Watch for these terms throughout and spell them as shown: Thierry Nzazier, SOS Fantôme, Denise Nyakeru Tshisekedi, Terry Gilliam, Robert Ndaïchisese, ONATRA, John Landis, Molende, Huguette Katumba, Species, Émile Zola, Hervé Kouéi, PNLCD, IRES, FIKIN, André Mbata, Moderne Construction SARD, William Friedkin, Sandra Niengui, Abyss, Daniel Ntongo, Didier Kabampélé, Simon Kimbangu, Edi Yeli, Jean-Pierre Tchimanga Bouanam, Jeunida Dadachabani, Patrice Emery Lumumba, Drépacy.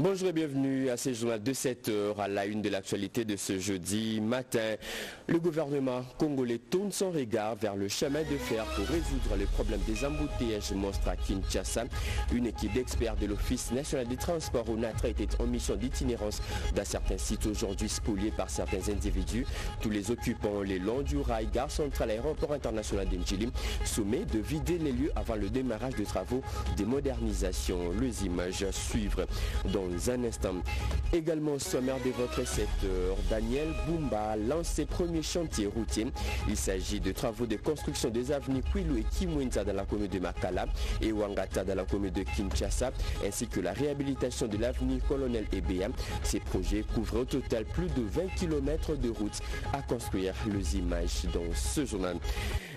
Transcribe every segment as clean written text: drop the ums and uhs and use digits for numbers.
Bonjour et bienvenue à ce journal de 7h à la une de l'actualité de ce jeudi matin. Le gouvernement congolais tourne son regard vers le chemin de fer pour résoudre le problème des embouteillages monstres à Kinshasa. Une équipe d'experts de l'Office national des transports ONATRA était en mission d'itinérance dans certains sites aujourd'hui spoliés par certains individus. Tous les occupants les longs du rail, gare centrale, aéroport international d'Ndjili, sommés de vider les lieux avant le démarrage des travaux de modernisation. Les images à suivre dans un instant. Également au sommaire de votre 7h, Daniel Bumba lance ses premiers chantiers routiers. Il s'agit de travaux de construction des avenues Kwilu et Kimwenza dans la commune de Makala et Wangata dans la commune de Kinshasa, ainsi que la réhabilitation de l'avenue Colonel Ebea. Ces projets couvrent au total plus de 20 km de route à construire. Les images dans ce journal.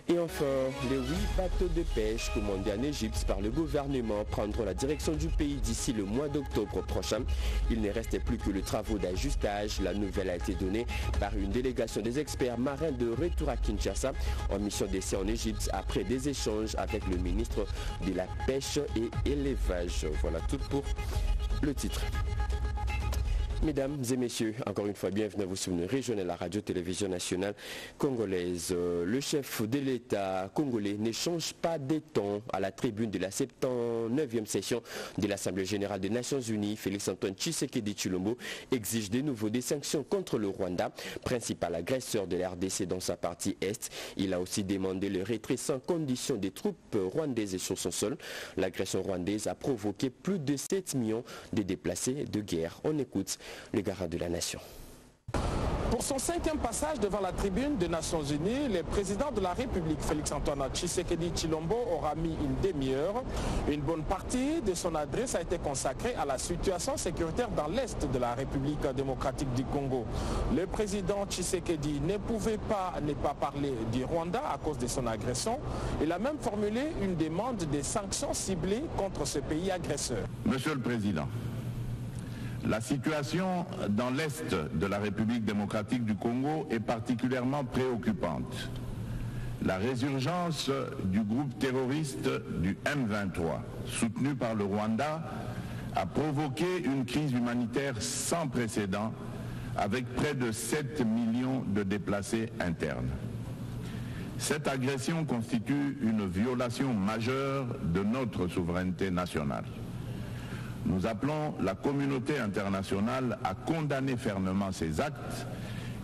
Et enfin, les 8 bateaux de pêche commandés en Égypte par le gouvernement prendront la direction du pays d'ici le mois d'octobre prochain. Il ne reste plus que le travaux d'ajustage. La nouvelle a été donnée par une délégation des experts marins de retour à Kinshasa en mission d'essai en Égypte après des échanges avec le ministre de la Pêche et Élevage. Voilà tout pour le titre. Mesdames et messieurs, encore une fois, bienvenue à vous sur une régionale à la radio-télévision nationale congolaise. Le chef de l'État congolais n'échange pas des tons à la tribune de la 79e session de l'Assemblée générale des Nations Unies. Félix-Antoine Tshisekedi Tshilombo exige de nouveau des sanctions contre le Rwanda, principal agresseur de la RDC dans sa partie Est. Il a aussi demandé le retrait sans condition des troupes rwandaises sur son sol. L'agression rwandaise a provoqué plus de 7 millions de déplacés de guerre. On écoute le garant de la nation. Pour son 5e passage devant la tribune des Nations Unies, le président de la République, Félix-Antoine Tshisekedi Tshilombo, aura mis une demi-heure. Une bonne partie de son adresse a été consacrée à la situation sécuritaire dans l'Est de la République démocratique du Congo. Le président Tshisekedi ne pouvait pas ne pas parler du Rwanda à cause de son agression. Il a même formulé une demande de sanctions ciblées contre ce pays agresseur. Monsieur le Président, la situation dans l'Est de la République démocratique du Congo est particulièrement préoccupante. La résurgence du groupe terroriste du M23, soutenu par le Rwanda, a provoqué une crise humanitaire sans précédent, avec près de 7 millions de déplacés internes. Cette agression constitue une violation majeure de notre souveraineté nationale. Nous appelons la communauté internationale à condamner fermement ces actes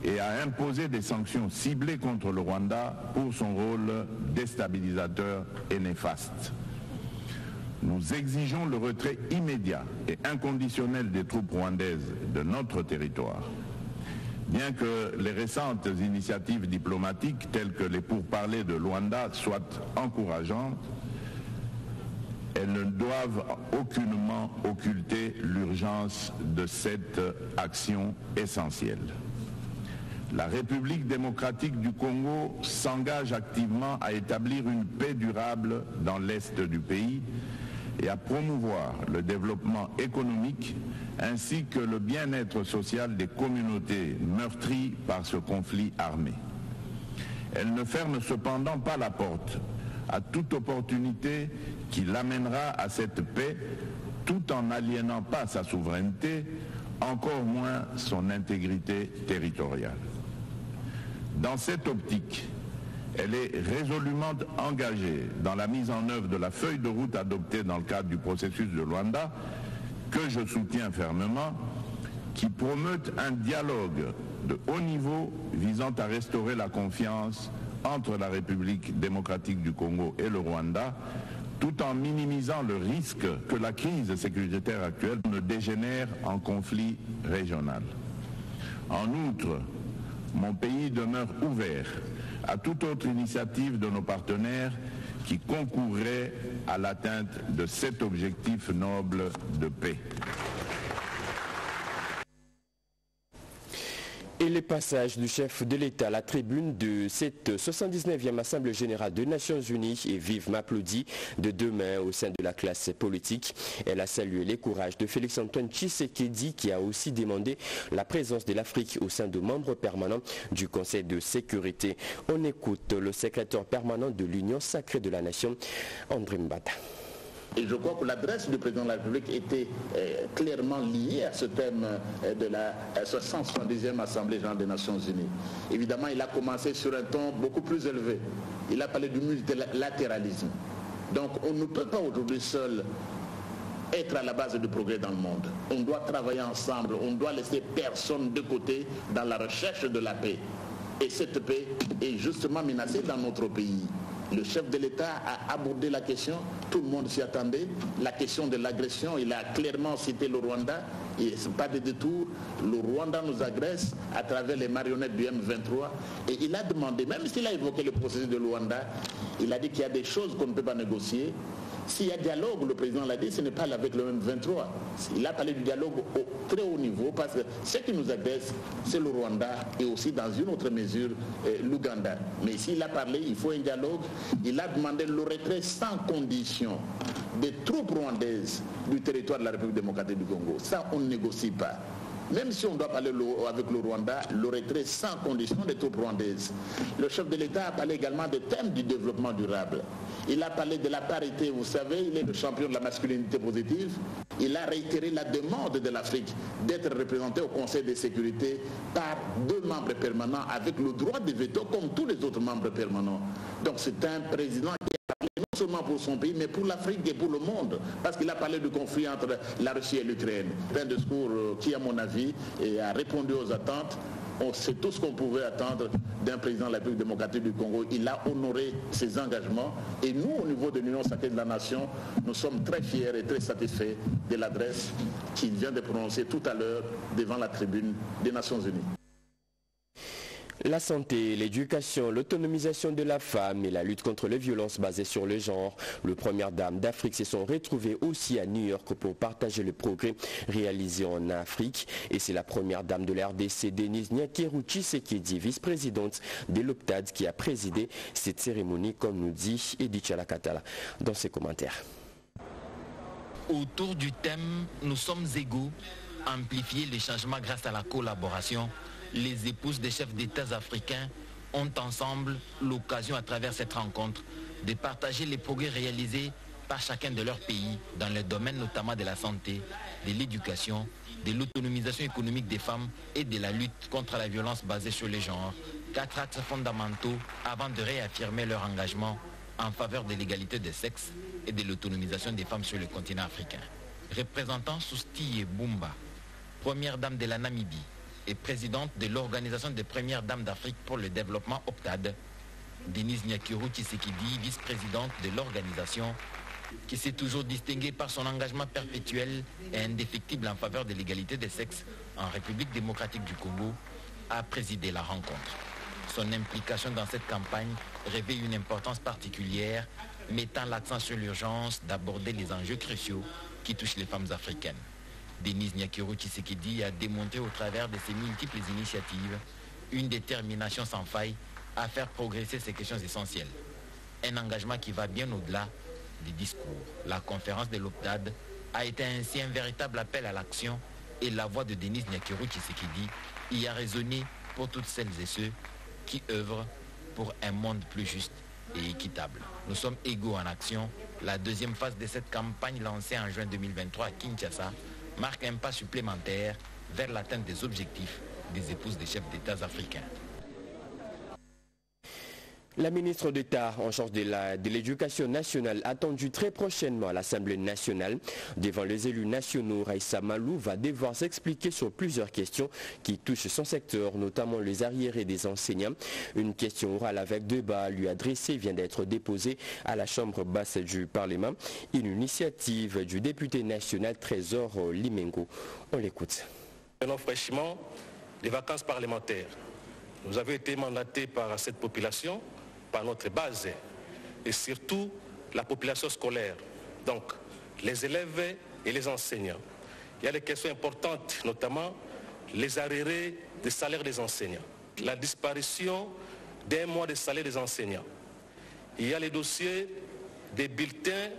et à imposer des sanctions ciblées contre le Rwanda pour son rôle déstabilisateur et néfaste. Nous exigeons le retrait immédiat et inconditionnel des troupes rwandaises de notre territoire. Bien que les récentes initiatives diplomatiques telles que les pourparlers de Luanda soient encourageantes, elles ne doivent aucunement occulter l'urgence de cette action essentielle. La République démocratique du Congo s'engage activement à établir une paix durable dans l'Est du pays et à promouvoir le développement économique ainsi que le bien-être social des communautés meurtries par ce conflit armé. Elle ne ferme cependant pas la porte à toute opportunité qui l'amènera à cette paix, tout en n'aliénant pas sa souveraineté, encore moins son intégrité territoriale. Dans cette optique, elle est résolument engagée dans la mise en œuvre de la feuille de route adoptée dans le cadre du processus de Luanda, que je soutiens fermement, qui promeut un dialogue de haut niveau visant à restaurer la confiance entre la République démocratique du Congo et le Rwanda, tout en minimisant le risque que la crise sécuritaire actuelle ne dégénère en conflit régional. En outre, mon pays demeure ouvert à toute autre initiative de nos partenaires qui concourrait à l'atteinte de cet objectif noble de paix. Et le passage du chef de l'État à la tribune de cette 79e Assemblée générale des Nations Unies est vivement applaudi de deux mains au sein de la classe politique. Elle a salué le courage de Félix-Antoine Tshisekedi qui a aussi demandé la présence de l'Afrique au sein de membres permanents du Conseil de sécurité. On écoute le secrétaire permanent de l'Union sacrée de la nation, André Mbata. Et je crois que l'adresse du président de la République était clairement liée à ce thème de la 172e Assemblée générale des Nations Unies. Évidemment, il a commencé sur un ton beaucoup plus élevé. Il a parlé du multilatéralisme. Donc on ne peut pas aujourd'hui seul être à la base du progrès dans le monde. On doit travailler ensemble, on doit laisser personne de côté dans la recherche de la paix. Et cette paix est justement menacée dans notre pays. Le chef de l'État a abordé la question, tout le monde s'y attendait. La question de l'agression, il a clairement cité le Rwanda, et ce n'est pas des détours. Le Rwanda nous agresse à travers les marionnettes du M23. Et il a demandé, même s'il a évoqué le processus de Rwanda, il a dit qu'il y a des choses qu'on ne peut pas négocier. S'il y a dialogue, le président l'a dit, ce n'est pas avec le M23. Il a parlé du dialogue au très haut niveau parce que ce qui nous agresse, c'est le Rwanda et aussi dans une autre mesure l'Ouganda. Mais s'il a parlé, il faut un dialogue. Il a demandé le retrait sans condition des troupes rwandaises du territoire de la République démocratique du Congo. Ça, on ne négocie pas. Même si on doit parler avec le Rwanda, le retrait sans condition des troupes rwandaises. Le chef de l'État a parlé également des thèmes du développement durable. Il a parlé de la parité, vous savez, il est le champion de la masculinité positive. Il a réitéré la demande de l'Afrique d'être représentée au Conseil de sécurité par 2 membres permanents avec le droit de veto comme tous les autres membres permanents. Donc c'est un président qui a parlé non seulement pour son pays, mais pour l'Afrique et pour le monde, parce qu'il a parlé du conflit entre la Russie et l'Ukraine. C'est un discours qui, à mon avis, a répondu aux attentes. On sait tout ce qu'on pouvait attendre d'un président de la République démocratique du Congo. Il a honoré ses engagements. Et nous, au niveau de l'Union sacrée de la Nation, nous sommes très fiers et très satisfaits de l'adresse qu'il vient de prononcer tout à l'heure devant la tribune des Nations Unies. La santé, l'éducation, l'autonomisation de la femme et la lutte contre les violences basées sur le genre. Les premières dames d'Afrique se sont retrouvées aussi à New York pour partager le progrès réalisé en Afrique. Et c'est la première dame de la RDC, Denise Nyakeru Tshisekedi, vice-présidente de l'OPDAD, qui a présidé cette cérémonie, comme nous dit Edi Yeli dans ses commentaires. Autour du thème « Nous sommes égaux », amplifier les changements grâce à la collaboration. Les épouses des chefs d'État africains ont ensemble l'occasion à travers cette rencontre de partager les progrès réalisés par chacun de leurs pays dans le domaine notamment de la santé, de l'éducation, de l'autonomisation économique des femmes et de la lutte contre la violence basée sur le genre. 4 axes fondamentaux avant de réaffirmer leur engagement en faveur de l'égalité des sexes et de l'autonomisation des femmes sur le continent africain. Représentant Soustille Bumba, première dame de la Namibie, et présidente de l'Organisation des Premières Dames d'Afrique pour le Développement OPDAD, Denise Nyakeru Tshisekedi, vice-présidente de l'organisation, qui s'est toujours distinguée par son engagement perpétuel et indéfectible en faveur de l'égalité des sexes en République démocratique du Congo, a présidé la rencontre. Son implication dans cette campagne revêt une importance particulière, mettant l'accent sur l'urgence d'aborder les enjeux cruciaux qui touchent les femmes africaines. Denise Nyakeru Tshisekedi a démontré au travers de ses multiples initiatives une détermination sans faille à faire progresser ces questions essentielles. Un engagement qui va bien au-delà des discours. La conférence de l'OPDAD a été ainsi un véritable appel à l'action et la voix de Denise Nyakeru Tshisekedi y a résonné pour toutes celles et ceux qui œuvrent pour un monde plus juste et équitable. Nous sommes égaux en action. La deuxième phase de cette campagne lancée en juin 2023 à Kinshasa marque un pas supplémentaire vers l'atteinte des objectifs des épouses des chefs d'État africains. La ministre d'État en charge de l'éducation nationale attendue très prochainement à l'Assemblée nationale devant les élus nationaux, Raïssa Malou va devoir s'expliquer sur plusieurs questions qui touchent son secteur, notamment les arriérés des enseignants. Une question orale avec débat lui adressée vient d'être déposée à la Chambre basse du Parlement. Une initiative du député national Trésor Limengo. On l'écoute. Maintenant fraîchement, les vacances parlementaires. Nous avons été mandatés par cette population, par notre base et surtout la population scolaire, donc les élèves et les enseignants. Il y a des questions importantes, notamment les arriérés des salaires des enseignants, la disparition d'un mois de salaire des enseignants. Il y a les dossiers des bulletins,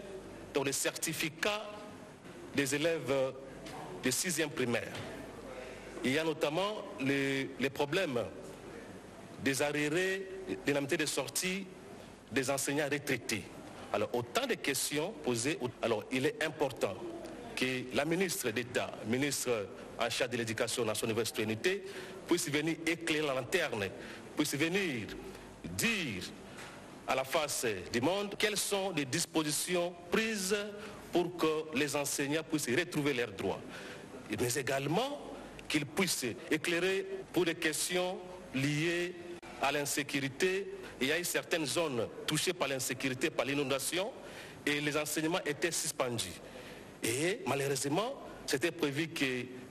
dont les certificats des élèves de 6e primaire. Il y a notamment les problèmes des arriérés, des indemnités de sortie des enseignants retraités. Alors, autant de questions posées. Alors, il est important que la ministre d'État, ministre en charge de l'éducation nationale et de la citoyenneté, puisse venir éclairer la lanterne, puisse venir dire à la face du monde quelles sont les dispositions prises pour que les enseignants puissent retrouver leurs droits. Mais également qu'ils puissent éclairer pour des questions liées à l'insécurité. Il y a eu certaines zones touchées par l'insécurité, par l'inondation, et les enseignements étaient suspendus. Et malheureusement, c'était prévu que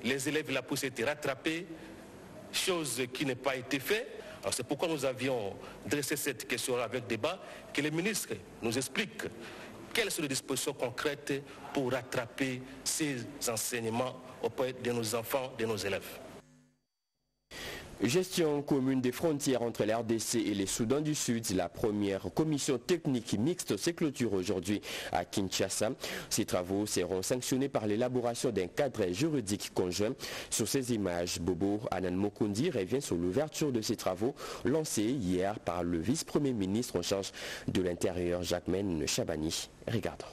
les élèves là puissent être rattrapés, chose qui n'a pas été faite. Alors c'est pourquoi nous avions dressé cette question avec débat, que les ministres nous expliquent quelles sont les dispositions concrètes pour rattraper ces enseignements auprès de nos enfants, de nos élèves. Gestion commune des frontières entre la RDC et les Soudans du Sud, la première commission technique mixte se clôture aujourd'hui à Kinshasa. Ces travaux seront sanctionnés par l'élaboration d'un cadre juridique conjoint. Sur ces images, Bobo Anan Mokondi revient sur l'ouverture de ces travaux lancés hier par le vice-premier ministre en charge de l'Intérieur, Jacquemain Shabani. Regardons.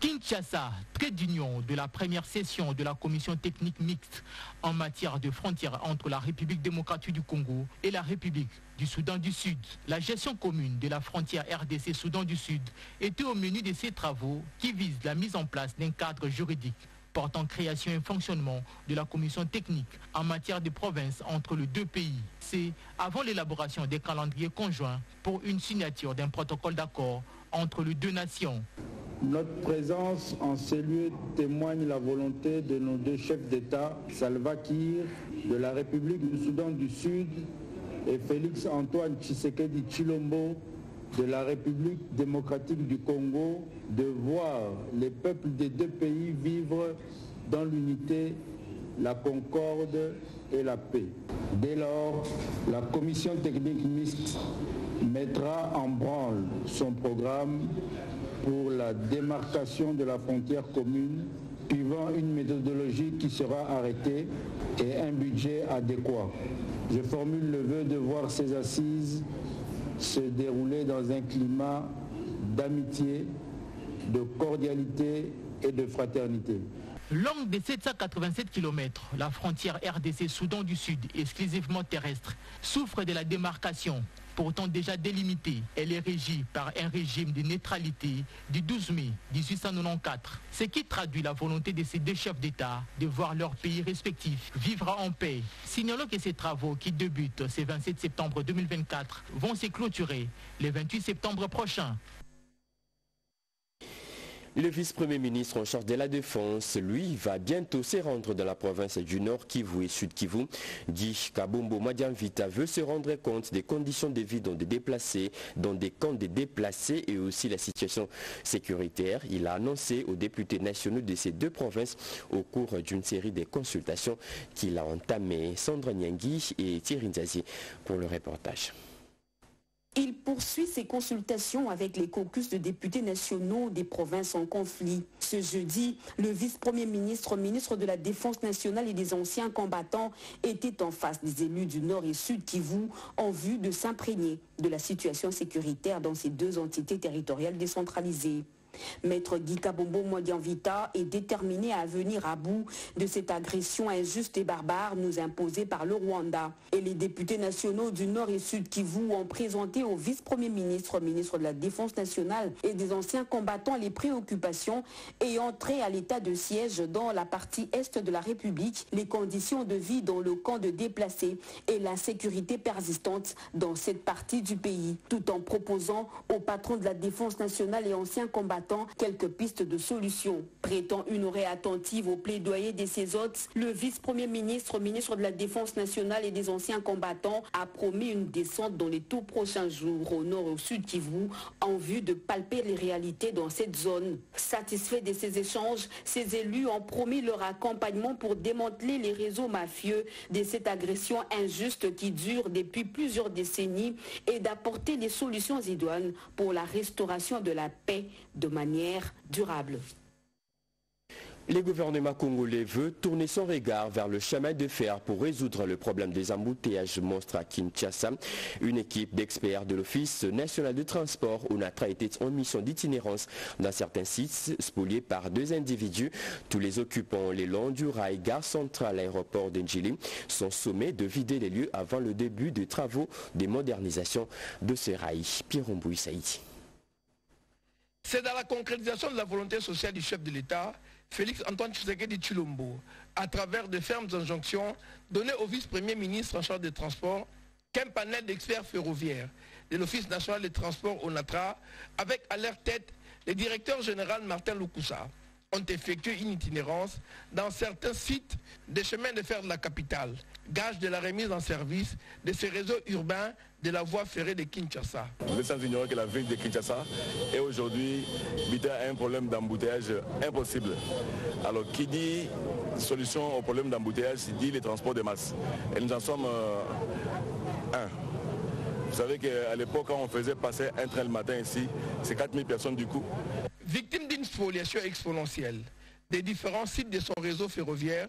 Kinshasa, trait d'union de la première session de la commission technique mixte en matière de frontières entre la République démocratique du Congo et la République du Soudan du Sud. La gestion commune de la frontière RDC-Soudan du Sud était au menu de ces travaux qui visent la mise en place d'un cadre juridique portant création et fonctionnement de la commission technique en matière de province entre les deux pays. C'est avant l'élaboration des calendriers conjoints pour une signature d'un protocole d'accord entre les deux nations. Notre présence en ces lieux témoigne la volonté de nos deux chefs d'État, Salva Kiir de la République du Soudan du Sud et Félix-Antoine Tshisekedi Tshilombo de la République démocratique du Congo, de voir les peuples des deux pays vivre dans l'unité, la concorde et la paix. Dès lors, la commission technique mixte mettra en branle son programme pour la démarcation de la frontière commune, suivant une méthodologie qui sera arrêtée et un budget adéquat. Je formule le vœu de voir ces assises se dérouler dans un climat d'amitié, de cordialité et de fraternité. Longue de 787 km, la frontière RDC-Soudan du Sud, exclusivement terrestre, souffre de la démarcation. Pourtant déjà délimitée, elle est régie par un régime de neutralité du 12 mai 1894, ce qui traduit la volonté de ces deux chefs d'État de voir leurs pays respectifs vivre en paix. Signalons que ces travaux qui débutent ce 27 septembre 2024 vont se clôturer le 28 septembre prochain. Le vice-premier ministre en charge de la Défense, lui, va bientôt se rendre dans la province du Nord Kivu et Sud Kivu. Guy Kabombo Muadiamvita veut se rendre compte des conditions de vie dans des camps de déplacés et aussi la situation sécuritaire. Il a annoncé aux députés nationaux de ces deux provinces au cours d'une série de consultations qu'il a entamées. Sandra Niengui et Thierry Nzazier pour le reportage. Il poursuit ses consultations avec les caucus de députés nationaux des provinces en conflit. Ce jeudi, le vice-premier ministre, ministre de la Défense nationale et des anciens combattants, était en face des élus du Nord et Sud Kivu en vue de s'imprégner de la situation sécuritaire dans ces deux entités territoriales décentralisées. Maître Guy Kabombo Muadiamvita est déterminé à venir à bout de cette agression injuste et barbare nous imposée par le Rwanda. Et les députés nationaux du Nord et Sud Kivu ont présenté au vice-premier ministre, ministre de la Défense nationale et des anciens combattants les préoccupations ayant trait à l'état de siège dans la partie est de la République, les conditions de vie dans le camp de déplacés et l'insécurité persistante dans cette partie du pays, tout en proposant au patron de la Défense nationale et anciens combattants quelques pistes de solutions. Prêtant une oreille attentive au plaidoyer de ses hôtes, le vice-premier ministre, ministre de la Défense nationale et des anciens combattants, a promis une descente dans les tout prochains jours au Nord et au Sud Kivu en vue de palper les réalités dans cette zone. Satisfaits de ces échanges, ces élus ont promis leur accompagnement pour démanteler les réseaux mafieux de cette agression injuste qui dure depuis plusieurs décennies et d'apporter des solutions idoines pour la restauration de la paix de manière durable. Le gouvernement congolais veut tourner son regard vers le chemin de fer pour résoudre le problème des embouteillages monstres à Kinshasa. Une équipe d'experts de l'Office national de transport, ONATRA, était en mission d'itinérance dans certains sites spoliés par deux individus. Tous les occupants les longs du rail gare centrale aéroport d'Ndjili sont sommés de vider les lieux avant le début des travaux de modernisation de ce rail. Pierre Ombou Saïdi. C'est dans la concrétisation de la volonté sociale du chef de l'État, Félix-Antoine Tshisekedi Tshilombo, à travers de fermes injonctions données au vice-premier ministre en charge des transports, qu'un panel d'experts ferroviaires de l'Office national des transports ONATRA, avec à leur tête le directeur général Martin Lukoussa, ont effectué une itinérance dans certains sites des chemins de fer de la capitale, gage de la remise en service de ces réseaux urbains de la voie ferrée de Kinshasa. Vous êtes sans ignorer que la ville de Kinshasa est aujourd'hui butée à un problème d'embouteillage impossible. Alors qui dit solution au problème d'embouteillage, dit les transports de masse. Et nous en sommes un. Vous savez qu'à l'époque, quand on faisait passer un train le matin ici, c'est 4000 personnes du coup. Victime d'une spoliation exponentielle des différents sites de son réseau ferroviaire,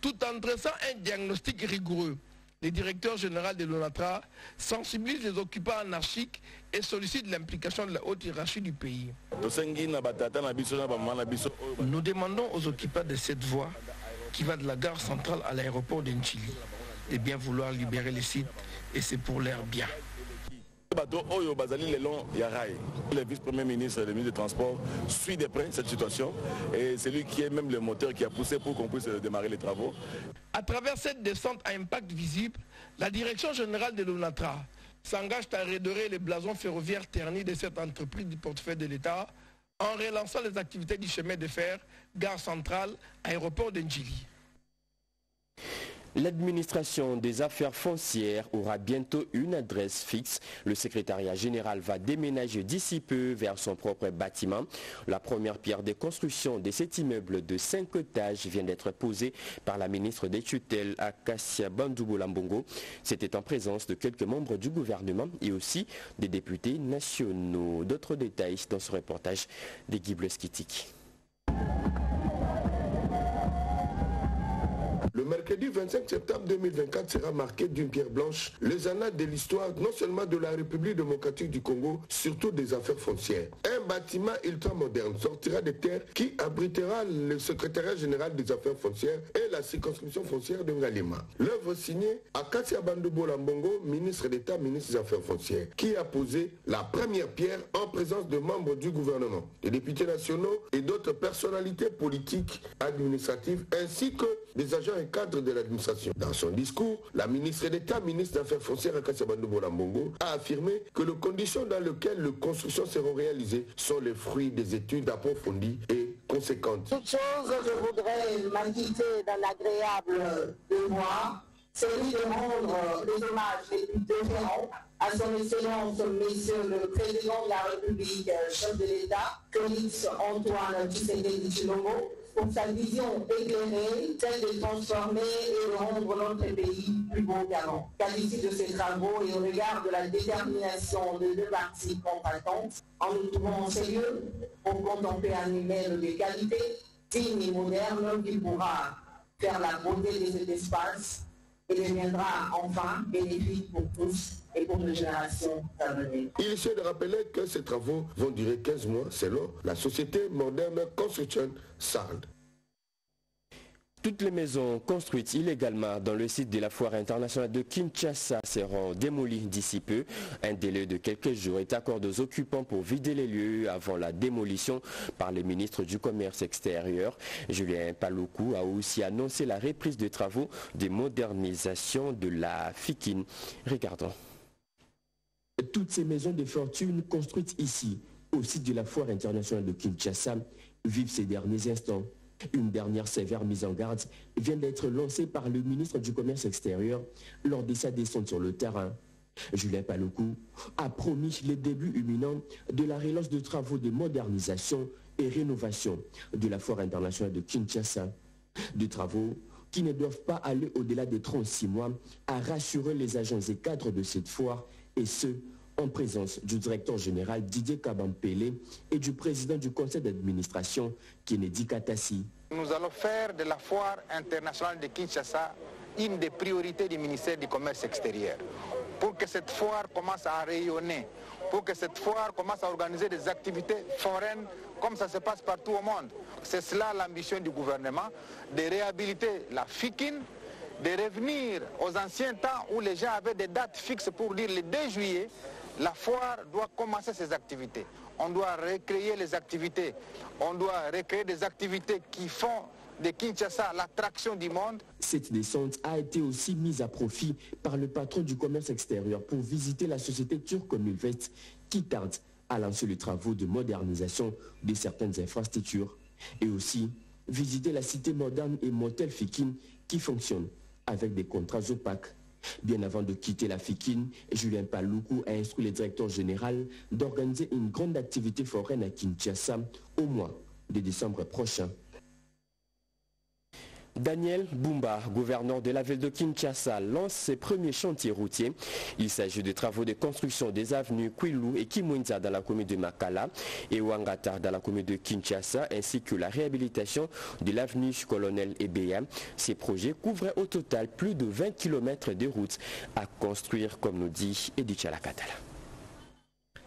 tout en dressant un diagnostic rigoureux, le directeur général de l'ONATRA sensibilise les occupants anarchiques et sollicite l'implication de la haute hiérarchie du pays. Nous demandons aux occupants de cette voie qui va de la gare centrale à l'aéroport d'Ndjili de bien vouloir libérer les sites et c'est pour leur bien. Le vice-premier ministre, le ministre des Transports, suit de près cette situation et c'est lui qui est même le moteur qui a poussé pour qu'on puisse démarrer les travaux. À travers cette descente à impact visible, la direction générale de l'ONATRA s'engage à redorer les blasons ferroviaires ternis de cette entreprise du portefeuille de l'État en relançant les activités du chemin de fer, gare centrale, aéroport d'Ndjili. L'administration des affaires foncières aura bientôt une adresse fixe. Le secrétariat général va déménager d'ici peu vers son propre bâtiment. La première pierre de construction de cet immeuble de 5 étages vient d'être posée par la ministre des tutelles Acacia Bandubola Mbongo. C'était en présence de quelques membres du gouvernement et aussi des députés nationaux. D'autres détails dans ce reportage de Guy Kabombo. Le mercredi 25 septembre 2024 sera marqué d'une pierre blanche les annales de l'histoire non seulement de la République démocratique du Congo, surtout des affaires foncières. Un bâtiment ultramoderne sortira des terres qui abritera le secrétariat général des affaires foncières et la circonscription foncière de Ngalima. L'œuvre signée Acacia Bandubola Mbongo, ministre d'État, ministre des Affaires foncières, qui a posé la première pierre en présence de membres du gouvernement, des députés nationaux et d'autres personnalités politiques, administratives, ainsi que des agents cadre de l'administration. Dans son discours, la ministre d'État, ministre des Affaires foncières Acacia Bandubola Mbongo, a affirmé que les conditions dans lesquelles les constructions seront réalisées sont le fruit des études approfondies et conséquentes. Toute chose, je voudrais m'inviter dans l'agréable devoir, celui de rendre les hommages les plus déférents à son excellence, monsieur le président de la République, chef de l'État, Félix-Antoine Tshisekedi Tshilombo, pour sa vision éclairée, celle de transformer et de rendre notre pays plus beau qu'avant. Qu'à l'issue de ces travaux et au regard de la détermination de deux parties combattantes, en nous trouvant sérieux pour contempler un humain de qualité, digne et moderne, qui pourra faire la beauté de cet espace et deviendra enfin bénéfique pour tous et pour les générations à venir. Il se rappelait que ces travaux vont durer 15 mois selon la société Moderne Construction SARD. Toutes les maisons construites illégalement dans le site de la foire internationale de Kinshasa seront démolies d'ici peu. Un délai de quelques jours est accordé aux occupants pour vider les lieux avant la démolition par le ministre du Commerce extérieur. Julien Paluku a aussi annoncé la reprise des travaux de modernisation de la FIKIN. Regardons. Toutes ces maisons de fortune construites ici, au site de la foire internationale de Kinshasa, vivent ces derniers instants. Une dernière sévère mise en garde vient d'être lancée par le ministre du Commerce extérieur lors de sa descente sur le terrain. Julien Paluku a promis le début imminent de la relance de travaux de modernisation et rénovation de la foire internationale de Kinshasa. Des travaux qui ne doivent pas aller au-delà de 36 mois, a rassuré les agents et cadres de cette foire, et ce, en présence du directeur général Didier Kabampélé et du président du conseil d'administration Kennedy Katassi. Nous allons faire de la foire internationale de Kinshasa une des priorités du ministère du Commerce extérieur. Pour que cette foire commence à rayonner, pour que cette foire commence à organiser des activités foraines comme ça se passe partout au monde. C'est cela l'ambition du gouvernement, de réhabiliter la FIKIN, de revenir aux anciens temps où les gens avaient des dates fixes pour dire le 2 juillet, la foire doit commencer ses activités. On doit recréer les activités, on doit recréer des activités qui font de Kinshasa l'attraction du monde. Cette descente a été aussi mise à profit par le patron du commerce extérieur pour visiter la société Turcominvest qui tarde à lancer les travaux de modernisation de certaines infrastructures et aussi visiter la cité moderne et motel Fikine qui fonctionne avec des contrats opaques. Bien avant de quitter la Fikine, Julien Paluku a instruit le directeur général d'organiser une grande activité foraine à Kinshasa au mois de décembre prochain. Daniel Bumba, gouverneur de la ville de Kinshasa, lance ses premiers chantiers routiers. Il s'agit des travaux de construction des avenues Kwilu et Kimwenza dans la commune de Makala et Wangata dans la commune de Kinshasa, ainsi que la réhabilitation de l'avenue Colonel Ebeya. Ces projets couvrent au total plus de 20 km de routes à construire, comme nous dit Edi Yeli.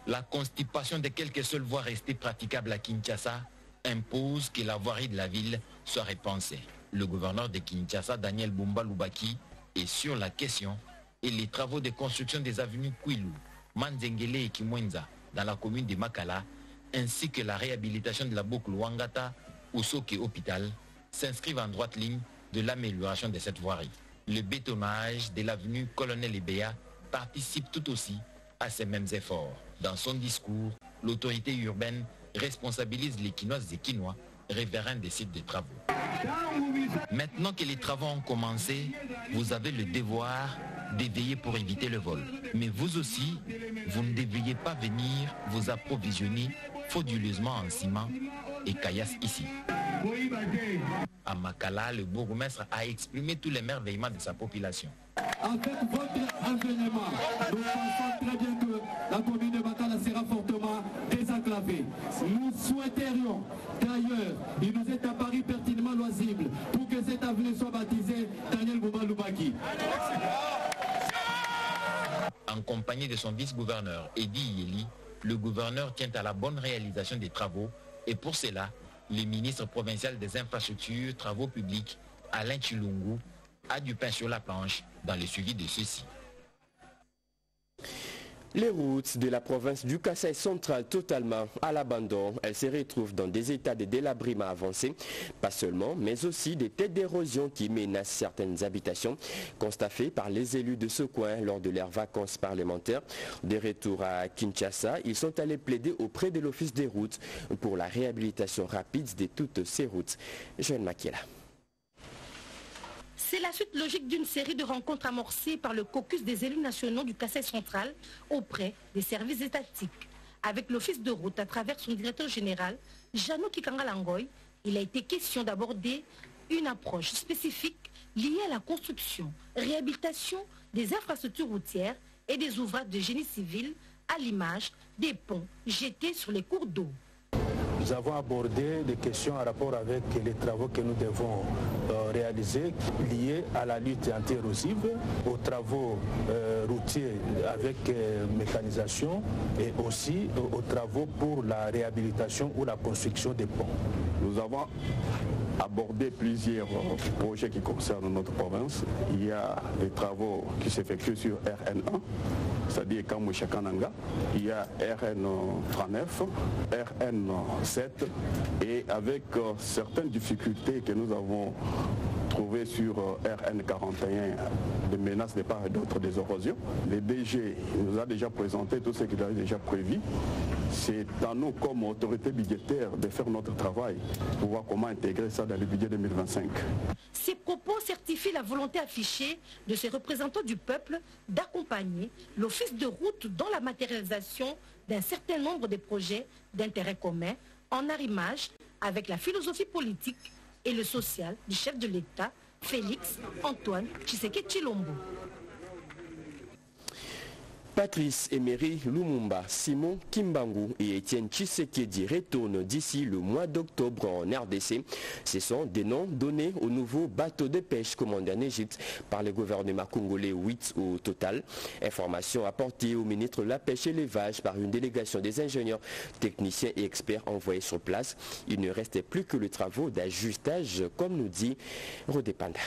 La constipation de quelques seules voies restées praticables à Kinshasa impose que la voirie de la ville soit repensée. Le gouverneur de Kinshasa, Daniel Bumba Lubaki, est sur la question et les travaux de construction des avenues Kwilu, Manzengele et Kimwenza dans la commune de Makala, ainsi que la réhabilitation de la boucle Wangata, Osoke Hôpital, s'inscrivent en droite ligne de l'amélioration de cette voirie. Le bétonnage de l'avenue Colonel Ebeya participe tout aussi à ces mêmes efforts. Dans son discours, l'autorité urbaine responsabilise les Kinoises et Kinois révérends des sites de travaux. Maintenant que les travaux ont commencé, vous avez le devoir d'éveiller pour éviter le vol. Mais vous aussi, vous ne devriez pas venir vous approvisionner frauduleusement en ciment et caillasse ici. À Makala, le bourgmestre a exprimé tout l'émerveillement de sa population. Avec votre enseignement, nous pensons très bien que la commune de Makala sera fortement désenclavée. Nous souhaiterions, d'ailleurs, il nous est apparu pertinemment loisible pour que cette avenue soit baptisée Daniel Bumba Lubaki. En compagnie de son vice-gouverneur Edi Yeli, le gouverneur tient à la bonne réalisation des travaux et pour cela, le ministre provincial des infrastructures, travaux publics, Alain Chilungu, a du pain sur la planche dans le suivi de ceci. Les routes de la province du Kasaï central totalement à l'abandon, elles se retrouvent dans des états de délabrement avancé, pas seulement, mais aussi des têtes d'érosion qui menacent certaines habitations, constat fait par les élus de ce coin lors de leurs vacances parlementaires. De retour à Kinshasa, ils sont allés plaider auprès de l'Office des routes pour la réhabilitation rapide de toutes ces routes. Jeanne Makiela. C'est la suite logique d'une série de rencontres amorcées par le caucus des élus nationaux du Kasaï central auprès des services étatiques. Avec l'Office de route à travers son directeur général, Jeannot Kikangalangoy, il a été question d'aborder une approche spécifique liée à la construction, réhabilitation des infrastructures routières et des ouvrages de génie civil à l'image des ponts jetés sur les cours d'eau. Nous avons abordé des questions en rapport avec les travaux que nous devons réaliser liés à la lutte anti-érosive, aux travaux routiers avec mécanisation et aussi aux travaux pour la réhabilitation ou la construction des ponts. Nous avons aborder plusieurs projets qui concernent notre province. Il y a les travaux qui s'effectuent sur RN1, c'est-à-dire Kamouchakananga. Il y a RN39, RN7 et avec certaines difficultés que nous avons trouvées sur RN41, des menaces de part et d'autre des érosions. Le DG nous a déjà présenté tout ce qu'il avait déjà prévu. C'est à nous, comme autorité budgétaire, de faire notre travail pour voir comment intégrer ça dans le budget 2025. Ces propos certifient la volonté affichée de ces représentants du peuple d'accompagner l'Office de route dans la matérialisation d'un certain nombre de projets d'intérêt commun en arrimage avec la philosophie politique et le social du chef de l'État, Félix-Antoine Tshisekedi Tshilombo. Patrice Emery Lumumba, Simon Kimbangu et Étienne Tshisekedi retournent d'ici le mois d'octobre en RDC. Ce sont des noms donnés au nouveau bateau de pêche commandé en Égypte par le gouvernement congolais, 8 au total. Information apportée au ministre de la Pêche et l'Élevage par une délégation des ingénieurs, techniciens et experts envoyés sur place. Il ne restait plus que les travaux d'ajustage, comme nous dit Rodépanda.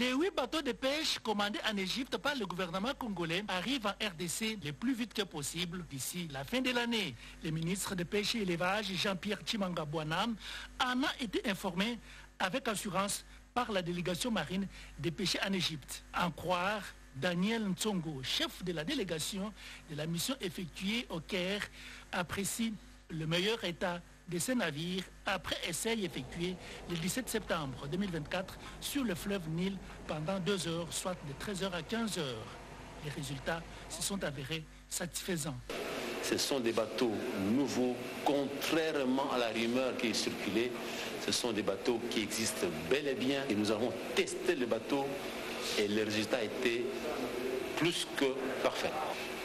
Les 8 bateaux de pêche commandés en Égypte par le gouvernement congolais arrivent en RDC le plus vite que possible d'ici la fin de l'année. Le ministre de Pêche et Élevage, Jean-Pierre Tchimanga Bouanam, en a été informé avec assurance par la délégation marine des pêchés en Égypte. En croire Daniel Ntongo, chef de la délégation de la mission effectuée au Caire, apprécie le meilleur état de ces navires après essai effectué le 17 septembre 2024 sur le fleuve Nil pendant 2 heures, soit de 13h à 15h. Les résultats se sont avérés satisfaisants. Ce sont des bateaux nouveaux, contrairement à la rumeur qui est circulée. Ce sont des bateaux qui existent bel et bien et nous avons testé le bateau et le résultat était plus que parfait.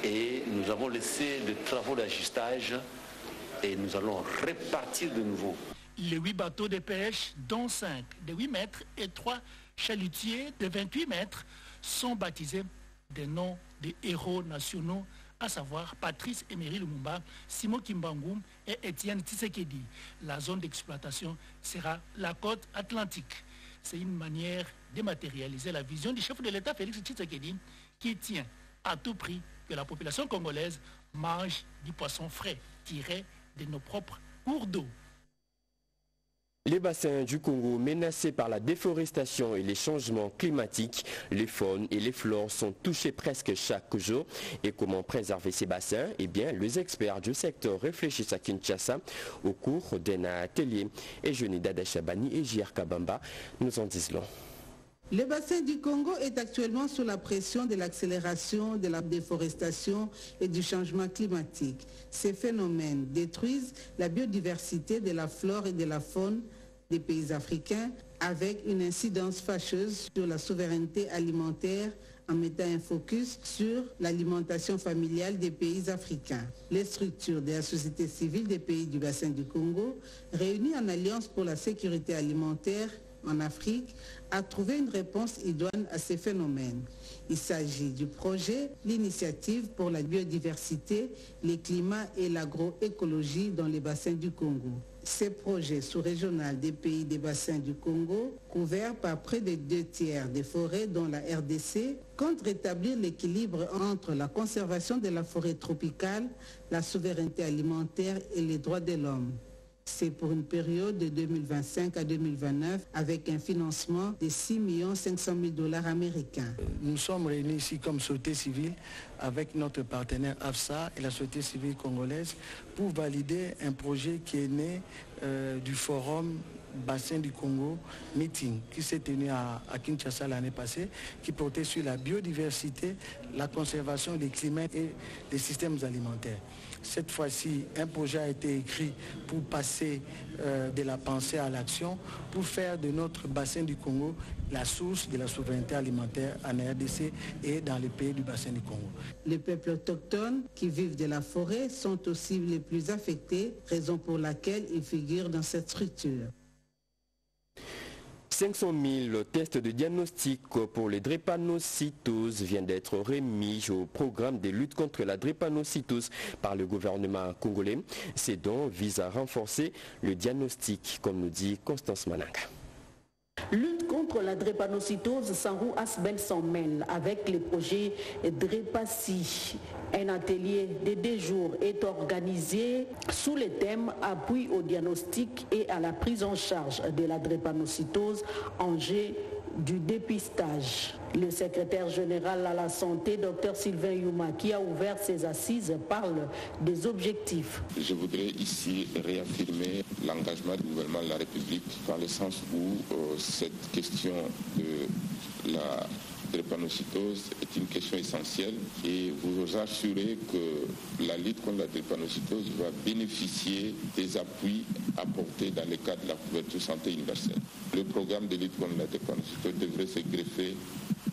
Et nous avons laissé les travaux d'ajustage et nous allons répartir de nouveau. Les 8 bateaux de pêche, dont 5 de 8 mètres et 3 chalutiers de 28 mètres, sont baptisés des noms des héros nationaux, à savoir Patrice Emery Lumumba, Simon Kimbangu et Étienne Tshisekedi. La zone d'exploitation sera la côte atlantique. C'est une manière de matérialiser la vision du chef de l'État Félix Tshisekedi, qui tient à tout prix que la population congolaise mange du poisson frais tiré de nos propres cours d'eau. Les bassins du Congo menacés par la déforestation et les changements climatiques, les faunes et les flores sont touchés presque chaque jour. Et comment préserver ces bassins? Eh bien, les experts du secteur réfléchissent à Kinshasa au cours d'un atelier. Et Jeunida Dadachabani et J.R. Kabamba nous en disent long. Le bassin du Congo est actuellement sous la pression de l'accélération de la déforestation et du changement climatique. Ces phénomènes détruisent la biodiversité de la flore et de la faune des pays africains avec une incidence fâcheuse sur la souveraineté alimentaire en mettant un focus sur l'alimentation familiale des pays africains. Les structures de la société civile des pays du bassin du Congo, réunies en Alliance pour la sécurité alimentaire en Afrique, a trouvé une réponse idoine à ces phénomènes. Il s'agit du projet L'Initiative pour la biodiversité, les climats et l'agroécologie dans les bassins du Congo. Ce projet sous-régional des pays des bassins du Congo, couvert par près de 2 tiers des forêts dans la RDC, compte rétablir l'équilibre entre la conservation de la forêt tropicale, la souveraineté alimentaire et les droits de l'homme. C'est pour une période de 2025 à 2029 avec un financement de 6 500 000 $ américains. Nous sommes réunis ici comme société civile avec notre partenaire AFSA et la société civile congolaise pour valider un projet qui est né du forum Bassin du Congo meeting qui s'est tenu à Kinshasa l'année passée, qui portait sur la biodiversité, la conservation des climats et des systèmes alimentaires. Cette fois-ci, un projet a été écrit pour passer de la pensée à l'action, pour faire de notre bassin du Congo la source de la souveraineté alimentaire en RDC et dans les pays du bassin du Congo. Les peuples autochtones qui vivent de la forêt sont aussi les plus affectés, raison pour laquelle ils figurent dans cette structure. 500 000 tests de diagnostic pour les drépanocytoses viennent d'être remis au programme de lutte contre la drépanocytose par le gouvernement congolais. Ces dons visent à renforcer le diagnostic, comme nous dit Constance Mananga. Lutte contre la drépanocytose, SANRU Asbel s'en mêle avec le projet Drépacy. Un atelier de 2 jours est organisé sous le thème appui au diagnostic et à la prise en charge de la drépanocytose, enjeux du dépistage. Le secrétaire général à la santé, Dr Sylvain Yuma, qui a ouvert ses assises, parle des objectifs. Je voudrais ici réaffirmer l'engagement du gouvernement de la République dans le sens où cette question de la drépanocytose est une question essentielle et vous assurez que la lutte contre la drépanocytose va bénéficier des appuis apportés dans le cadre de la couverture santé universelle. Le programme de lutte contre la déconstruction devrait se greffer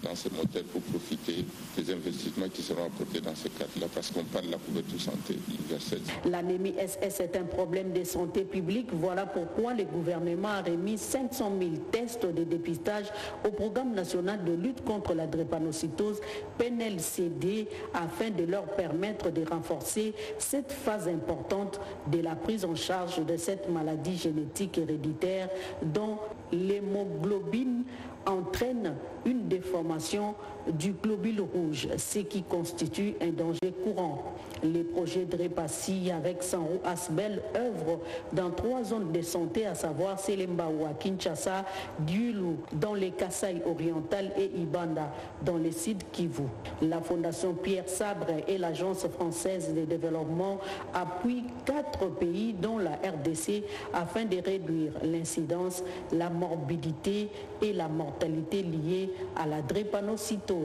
dans ce modèle pour profiter des investissements qui seront apportés dans ce cadre-là, parce qu'on parle de la couverture santé universelle. L'anémie SS est un problème de santé publique. Voilà pourquoi le gouvernement a remis 500 000 tests de dépistage au programme national de lutte contre la drépanocytose, PNLCD, afin de leur permettre de renforcer cette phase importante de la prise en charge de cette maladie génétique héréditaire dont l'hémoglobine entraîne une déformation du globule rouge, ce qui constitue un danger courant. Les projets DREPASI avec SANRU Asbel œuvrent dans 3 zones de santé, à savoir Selembaoua, Kinshasa, Diulu dans les Kasaï orientales et Ibanda dans les Sud Kivu. La Fondation Pierre Sabre et l'Agence française de développement appuient 4 pays dont la RDC afin de réduire l'incidence, la morbidité et la mortalité liées à la drépanocytose.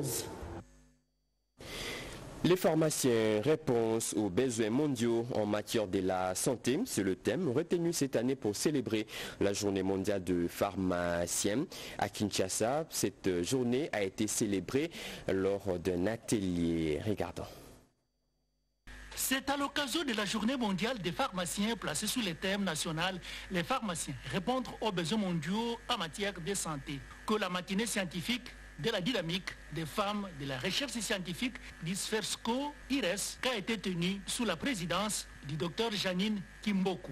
Les pharmaciens, réponse aux besoins mondiaux en matière de la santé, c'est le thème retenu cette année pour célébrer la journée mondiale de pharmaciens. À Kinshasa, cette journée a été célébrée lors d'un atelier. Regardons. C'est à l'occasion de la journée mondiale des pharmaciens placée sous le thème national « Les pharmaciens répondre aux besoins mondiaux en matière de santé » que la matinée scientifique de la dynamique des femmes de la recherche scientifique d'ISFERSCO-IRES qui a été tenue sous la présidence du docteur Janine Kimboku.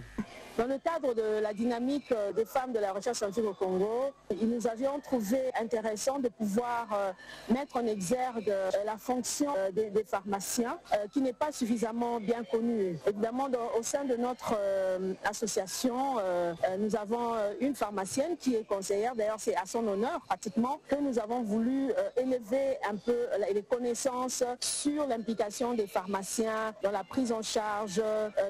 Dans le cadre de la dynamique des femmes de la recherche scientifique au Congo, nous avions trouvé intéressant de pouvoir mettre en exergue la fonction des pharmaciens qui n'est pas suffisamment bien connue. Évidemment, au sein de notre association, nous avons une pharmacienne qui est conseillère, d'ailleurs c'est à son honneur pratiquement, que nous avons voulu élever un peu les connaissances sur l'implication des pharmaciens dans la prise en charge,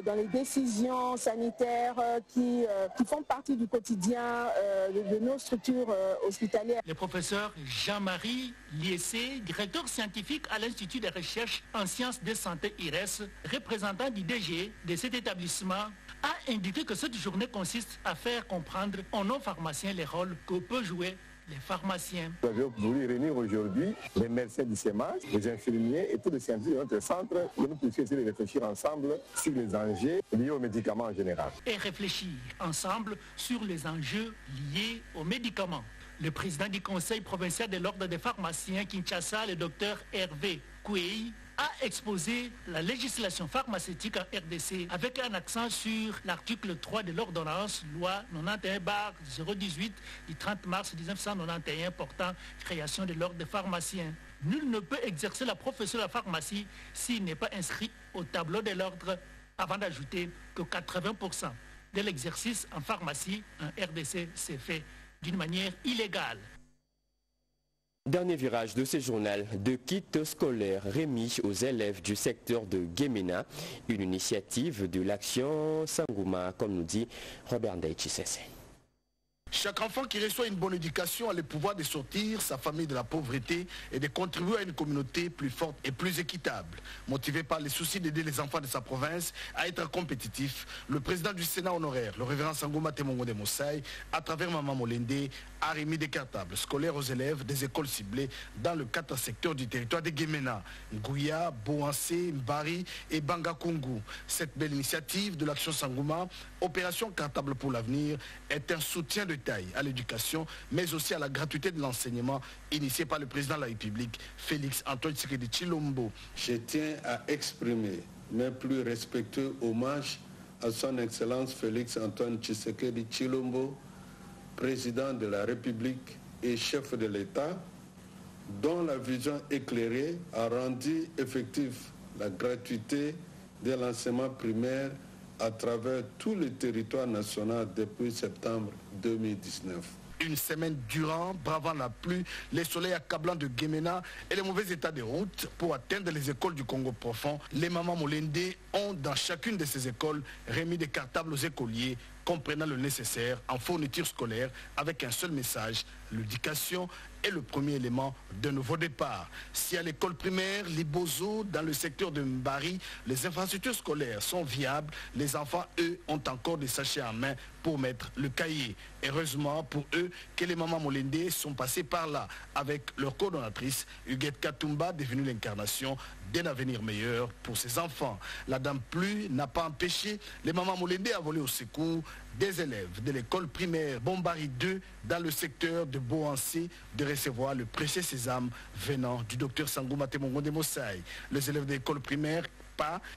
dans les décisions sanitaires, qui font partie du quotidien de nos structures hospitalières. Le professeur Jean-Marie Liessé, directeur scientifique à l'Institut de recherche en sciences de santé IRES, représentant du DG de cet établissement, a indiqué que cette journée consiste à faire comprendre aux non-pharmaciens les rôles que peut jouer les pharmaciens. Nous avons voulu réunir aujourd'hui les médecins du SEMA, les infirmiers et tous les scientifiques de notre centre pour que nous puissions essayer de réfléchir ensemble sur les enjeux liés aux médicaments en général. Et réfléchir ensemble sur les enjeux liés aux médicaments. Le président du conseil provincial de l'ordre des pharmaciens Kinshasa, le docteur Hervé Kouéi, a exposé la législation pharmaceutique en RDC avec un accent sur l'article 3 de l'ordonnance loi 91/018 du 30 mars 1991 portant création de l'ordre des pharmaciens. Nul ne peut exercer la profession de la pharmacie s'il n'est pas inscrit au tableau de l'ordre, avant d'ajouter que 80% de l'exercice en pharmacie en RDC s'est fait d'une manière illégale. Dernier virage de ce journal, de kits scolaires remis aux élèves du secteur de Guémena, une initiative de l'action Sangoma, comme nous dit Robert Ndaïchisese. Chaque enfant qui reçoit une bonne éducation a le pouvoir de sortir sa famille de la pauvreté et de contribuer à une communauté plus forte et plus équitable. Motivé par les soucis d'aider les enfants de sa province à être compétitifs, le président du Sénat honoraire, le révérend Sangoma Temongo de Moussaï, à travers Maman Molende, a remis des cartables scolaires aux élèves des écoles ciblées dans le 4 secteur du territoire de Guémena, Nguya, Boansé, Mbari et Bangakungu. Cette belle initiative de l'action Sangoma, opération cartable pour l'avenir, est un soutien de taille à l'éducation, mais aussi à la gratuité de l'enseignement initié par le président de la République, Félix-Antoine Tshisekedi Tshilombo. Je tiens à exprimer mes plus respectueux hommages à son Excellence Félix-Antoine Tshisekedi Tshilombo, président de la République et chef de l'État, dont la vision éclairée a rendu effective la gratuité de l'enseignement primaire à travers tout le territoire national depuis septembre 2019. Une semaine durant, bravant la pluie, les soleils accablants de Guémena et les mauvais états des routes pour atteindre les écoles du Congo profond, les mamans Molende ont dans chacune de ces écoles remis des cartables aux écoliers, comprenant le nécessaire en fourniture scolaire avec un seul message, l'éducation est le premier élément d'un nouveau départ. Si à l'école primaire, Libozo, dans le secteur de Mbari, les infrastructures scolaires sont viables, les enfants, eux, ont encore des sachets en main pour mettre le cahier. Heureusement pour eux que les mamans Molende sont passées par là avec leur coordonnatrice, Huguette Katumba, devenue l'incarnation d'un avenir meilleur pour ses enfants. La dame Plus n'a pas empêché les mamans Molende à voler au secours des élèves de l'école primaire Bombari 2 dans le secteur de Boancé de recevoir le précieux sésame venant du docteur Sangoma Temongo de Mossai. Les élèves de l'école primaire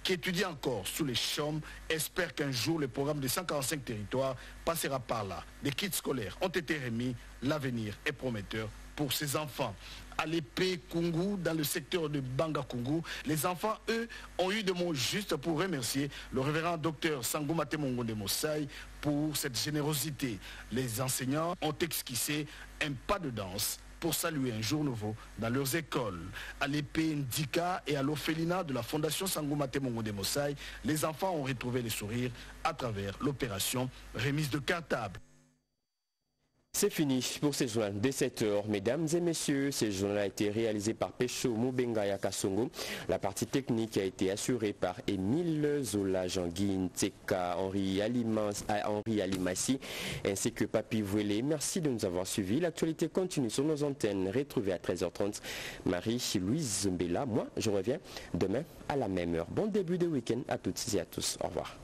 qui étudie encore sous les chômes, espère qu'un jour le programme de 145 territoires passera par là. Des kits scolaires ont été remis, l'avenir est prometteur pour ces enfants. À l'épée Kungu, dans le secteur de Banga Kungu, les enfants, eux, ont eu des mots justes pour remercier le révérend docteur Sangoma Temongo de Mossai pour cette générosité. Les enseignants ont esquissé un pas de danse pour saluer un jour nouveau dans leurs écoles. À l'épée Ndika et à l'orphelinat de la Fondation Sangoma Temongo de Mossai, les enfants ont retrouvé les sourires à travers l'opération remise de cartable. C'est fini pour ces journaux de 7h. Mesdames et messieurs, ces journaux a été réalisé par Pécho Moubenga Yakasongo. La partie technique a été assurée par Émile Zola, Jean-Guy Nteka, Henri Alimassi ainsi que Papi Vouélé. Merci de nous avoir suivis. L'actualité continue sur nos antennes. Retrouvez à 13h30 Marie-Louise Mbella. Moi, je reviens demain à la même heure. Bon début de week-end à toutes et à tous. Au revoir.